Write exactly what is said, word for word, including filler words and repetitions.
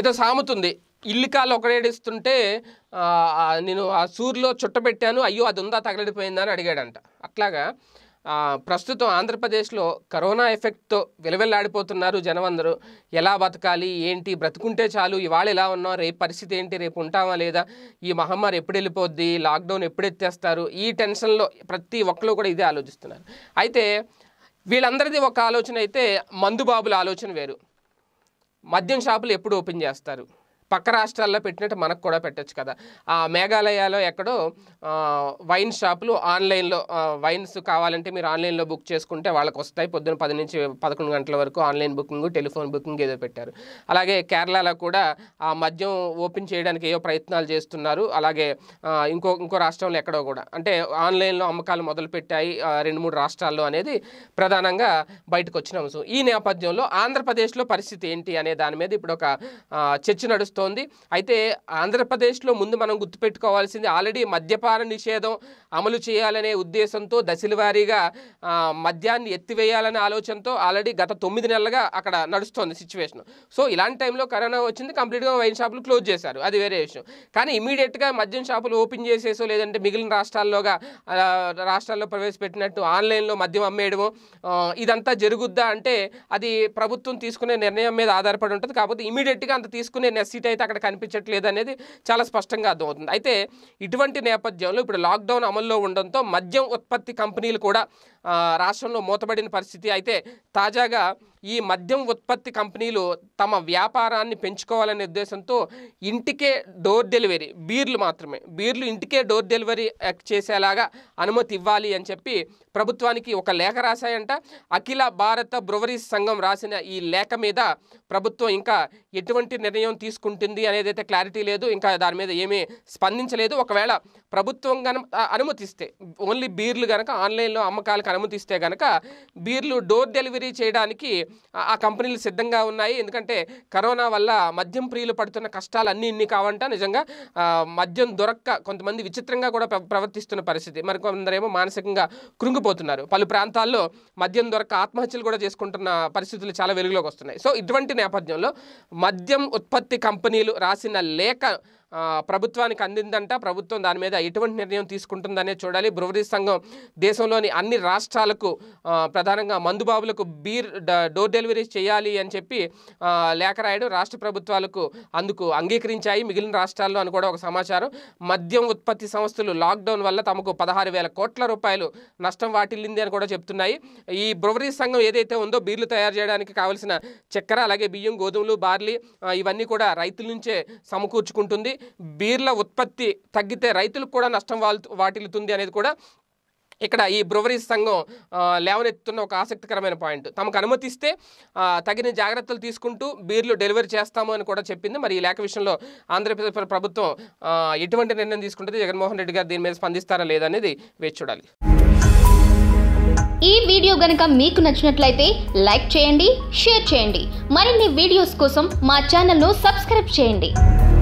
ఏదో సాముతుంది ఇల్లు కాలు ఒకడేడిస్తుంటే నేను ఆ సూర్లో చుట్టబెట్టాను అయ్యో అది ఉందా తగలడిపోయిందని అడిగాడంట. అట్లాగా ప్రస్తుతం ఆంధ్రప్రదేశ్లో కరోనా ఎఫెక్ట్తో వెలవెల్లాడిపోతున్నారు జనమందరూ. ఎలా బతకాలి ఏంటి, బ్రతుకుంటే చాలు, ఇవాళ ఎలా ఉన్నాం, రేపు పరిస్థితి ఏంటి, రేపు ఉంటామా లేదా, ఈ మహమ్మారి ఎప్పుడు వెళ్ళిపోద్ది, లాక్డౌన్ ఎప్పుడు ఎత్తేస్తారు, ఈ టెన్షన్లో ప్రతి ఒక్కరు కూడా ఇదే ఆలోచిస్తున్నారు. అయితే వీళ్ళందరిది ఒక ఆలోచన అయితే మందుబాబుల ఆలోచన వేరు. మద్యం షాపులు ఎప్పుడు ఓపెన్ చేస్తారు, పక్క రాష్ట్రాల్లో పెట్టినట్టు మనకు కూడా పెట్టచ్చు కదా. ఆ మేఘాలయాలో ఎక్కడో వైన్ షాపులు ఆన్లైన్లో వైన్స్ కావాలంటే మీరు ఆన్లైన్లో బుక్ చేసుకుంటే వాళ్ళకి వస్తాయి, పొద్దున్న పది నుంచి పదకొండు గంటల వరకు ఆన్లైన్ బుకింగ్, టెలిఫోన్ బుకింగ్ ఏదో పెట్టారు. అలాగే కేరళలో కూడా ఆ మద్యం ఓపెన్ చేయడానికి ఏవో ప్రయత్నాలు చేస్తున్నారు. అలాగే ఇంకో ఇంకో రాష్ట్రంలో ఎక్కడో కూడా, అంటే ఆన్లైన్లో అమ్మకాలు మొదలుపెట్టాయి రెండు మూడు రాష్ట్రాల్లో అనేది ప్రధానంగా బయటకు వచ్చిన అంశం. ఈ నేపథ్యంలో ఆంధ్రప్రదేశ్లో పరిస్థితి ఏంటి అనే దాని మీద ఇప్పుడు ఒక చర్చ నడుస్తుంది. అయితే ఆంధ్రప్రదేశ్లో ముందు మనం గుర్తుపెట్టుకోవాల్సింది, ఆల్రెడీ మద్యపాన నిషేధం అమలు చేయాలనే ఉద్దేశంతో దశలవారీగా మద్యాన్ని ఎత్తివేయాలనే ఆలోచనతో ఆల్రెడీ గత తొమ్మిది నెలలుగా అక్కడ నడుస్తోంది సిచ్యువేషన్. సో ఇలాంటి టైంలో కరోనా వచ్చింది, కంప్లీట్గా వైన్ షాపులు క్లోజ్ చేశారు, అది వేరే విషయం. కానీ ఇమీడియట్గా మద్యం షాపులు ఓపెన్ చేసేసో లేదంటే మిగిలిన రాష్ట్రాల్లోగా రాష్ట్రాల్లో ప్రవేశపెట్టినట్టు ఆన్లైన్లో మద్యం అమ్మేయడము ఇదంతా జరుగుద్దా అంటే అది ప్రభుత్వం తీసుకునే నిర్ణయం మీద ఆధారపడి ఉంటుంది. కాకపోతే ఇమీడియట్గా అంత తీసుకునే నెసిటీ అయితే అక్కడ కనిపించట్లేదు అనేది చాలా స్పష్టంగా అర్థమవుతుంది. అయితే ఇటువంటి నేపథ్యంలో ఇప్పుడు లాక్డౌన్ అమల్లో ఉండడంతో మద్యం ఉత్పత్తి కంపెనీలు కూడా రాష్ట్రంలో మూతబడిన పరిస్థితి. అయితే తాజాగా ఈ మద్యం ఉత్పత్తి కంపెనీలు తమ వ్యాపారాన్ని పెంచుకోవాలనే ఉద్దేశంతో ఇంటికే డోర్ డెలివరీ, బీర్లు మాత్రమే, బీర్లు ఇంటికే డోర్ డెలివరీ చేసేలాగా అనుమతి ఇవ్వాలి అని చెప్పి ప్రభుత్వానికి ఒక లేఖ రాశాయంట. అఖిల భారత బ్రూవరీస్ సంఘం రాసిన ఈ లేఖ మీద ప్రభుత్వం ఇంకా ఎటువంటి నిర్ణయం తీసుకుంటుంది అనేది అయితే క్లారిటీ లేదు, ఇంకా దాని మీద ఏమీ స్పందించలేదు. ఒకవేళ ప్రభుత్వం కనుక అనుమతిస్తే, ఓన్లీ బీర్లు కనుక ఆన్లైన్లో అమ్మకాలకు అనుమతిస్తే కనుక బీర్లు డోర్ డెలివరీ చేయడానికి ఆ కంపెనీలు సిద్ధంగా ఉన్నాయి. ఎందుకంటే కరోనా వల్ల మద్యం ప్రియులు పడుతున్న కష్టాలు అన్నీ ఇన్ని కావంట. నిజంగా మద్యం దొరక్క కొంతమంది విచిత్రంగా కూడా ప్రవర్తిస్తున్న పరిస్థితి, మరి కొందరేమో మానసికంగా కృంగిపోతున్నారు. పలు ప్రాంతాల్లో మద్యం దొరక్క ఆత్మహత్యలు కూడా చేసుకుంటున్న పరిస్థితులు చాలా వెలుగులోకి వస్తున్నాయి. సో ఇటువంటి నేపథ్యంలో మద్యం ఉత్పత్తి కంపెనీలు రాసిన లేఖ ప్రభుత్వానికి అందిందంట. ప్రభుత్వం దాని మీద ఎటువంటి నిర్ణయం తీసుకుంటుందనే చూడాలి. బ్రూవరీస్ సంఘం దేశంలోని అన్ని రాష్ట్రాలకు, ప్రధానంగా మందుబాబులకు బీర్ డోర్ డెలివరీ చేయాలి అని చెప్పి లేఖ రాయడం రాష్ట్ర ప్రభుత్వాలకు అందుకు అంగీకరించాయి మిగిలిన రాష్ట్రాల్లో అని కూడా ఒక సమాచారం. మద్యం ఉత్పత్తి సంస్థలు లాక్డౌన్ వల్ల తమకు పదహారు వేల కోట్ల రూపాయలు నష్టం వాటిల్లింది అని కూడా చెప్తున్నాయి. ఈ బ్రూవరీస్ సంఘం ఏదైతే ఉందో బీర్లు తయారు చేయడానికి కావలసిన చక్కెర, అలాగే బియ్యం, గోధుమలు, బార్లీ ఇవన్నీ కూడా రైతుల నుంచే సమకూర్చుకుంటుంది. బీర్ల ఉత్పత్తి తగ్గితే రైతులకు కూడా నష్టం వాటిల్లుతుంది అనేది కూడా ఇక్కడ ఈ బ్రూవరీస్ సంఘం లేవనెత్తున్న ఒక ఆసక్తికరమైన పాయింట్. తమకు అనుమతిస్తే తగిన జాగ్రత్తలు తీసుకుంటూ బీర్లు డెలివరీ చేస్తాము అని కూడా చెప్పింది. మరి ఈ లేఖ విషయంలో ఆంధ్రప్రదేశ్ ప్రభుత్వం ఎటువంటి నిర్ణయం తీసుకుంటుంది, జగన్మోహన్ రెడ్డి గారు దీని మీద స్పందిస్తారా లేదనేది వేచి చూడాలి. ఈ వీడియో గనుక మీకు నచ్చినట్లయితే లైక్ చేయండి, షేర్ చేయండి. మరిన్ని వీడియోస్ కోసం మా ఛానల్ను సబ్స్క్రైబ్ చేయండి.